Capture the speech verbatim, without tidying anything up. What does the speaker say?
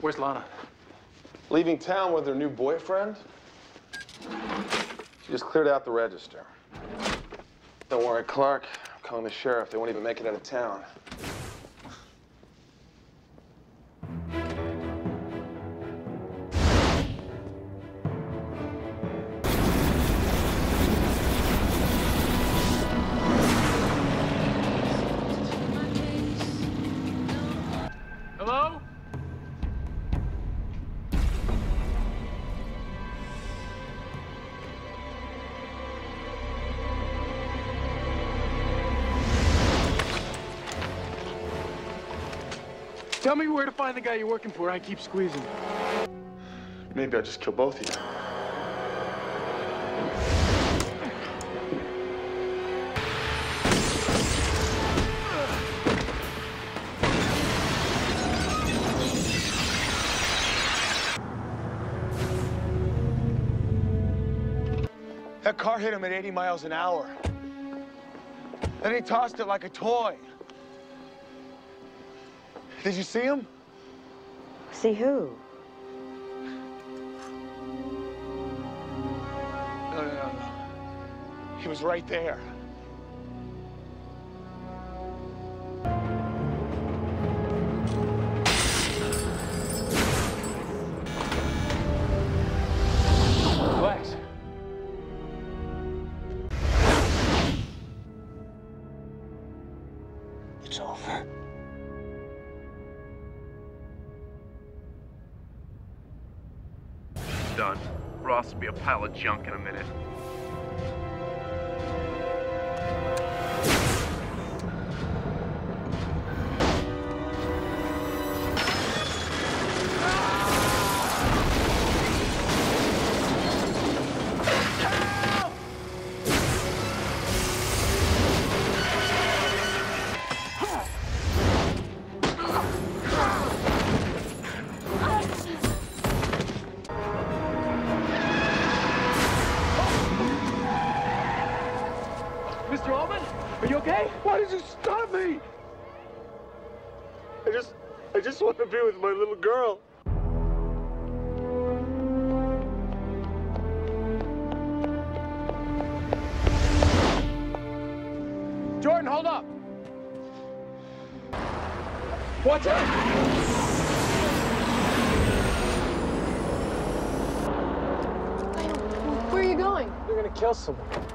Where's Lana? Leaving town with her new boyfriend. She just cleared out the register. Don't worry, Clark. I'm calling the sheriff. They won't even make it out of town. Tell me where to find the guy you're working for. I keep squeezing. Maybe I'll just kill both of you. That car hit him at eighty miles an hour. Then he tossed it like a toy. Did you see him? See who? No, no, no, no. He was right there. Lex. It's over. Done. Ross will be a pile of junk in a minute. Mister Allman, are you okay? Why did you stop me? I just, I just want to be with my little girl. Jordan, hold up. Watch out. Where are you going? You're gonna kill someone.